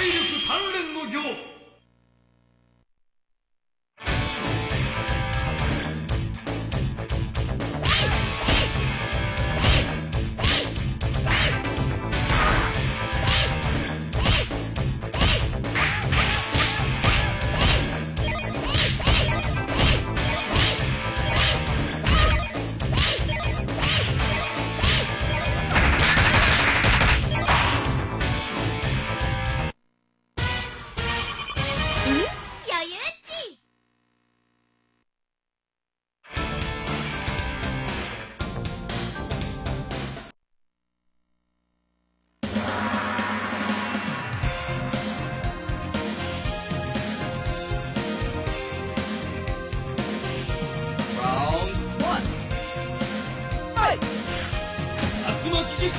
体力鍛錬の行。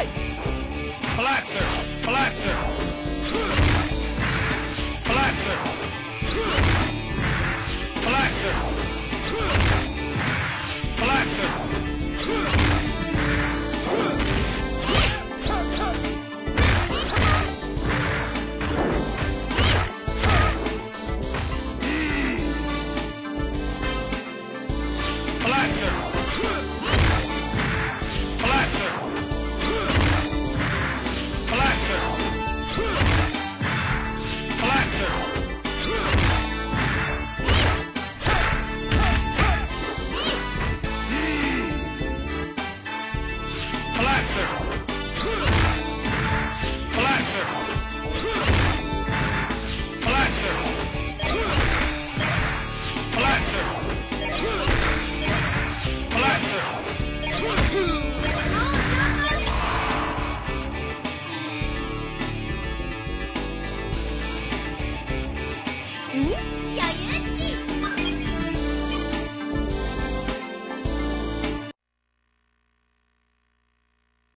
Blaster! Blaster! Blaster! Blaster! Blaster! Blaster! Blaster!